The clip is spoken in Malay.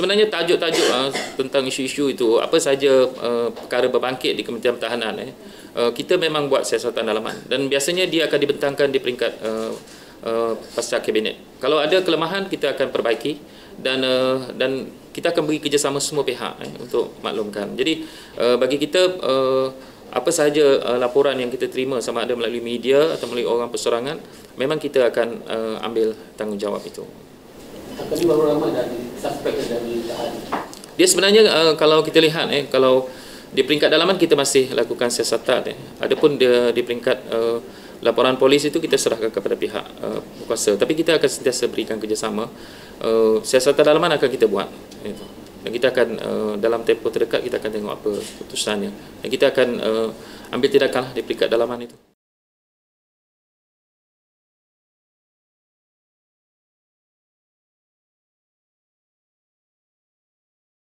sebenarnya tajuk-tajuk tentang isu-isu itu, apa saja perkara berbangkit di Kementerian Pertahanan, kita memang buat siasatan dalaman dan biasanya dia akan dibentangkan di peringkat pasca kabinet. Kalau ada kelemahan kita akan perbaiki dan kita akan beri kerjasama semua pihak untuk maklumkan. Jadi bagi kita apa sahaja laporan yang kita terima sama ada melalui media atau melalui orang persorangan, memang kita akan ambil tanggungjawab itu. Tapi baru ramai dari suspek dari tahan. Dia sebenarnya kalau kita lihat kalau di peringkat dalaman kita masih lakukan siasatan. Adapun di peringkat laporan polis itu kita serahkan kepada pihak berkuasa. Tapi kita akan sentiasa berikan kerjasama. Siasatan dalaman akan kita buat. Dan kita akan dalam tempoh terdekat kita akan tengok apa keputusannya. Dan kita akan ambil tindakan di peringkat dalaman itu.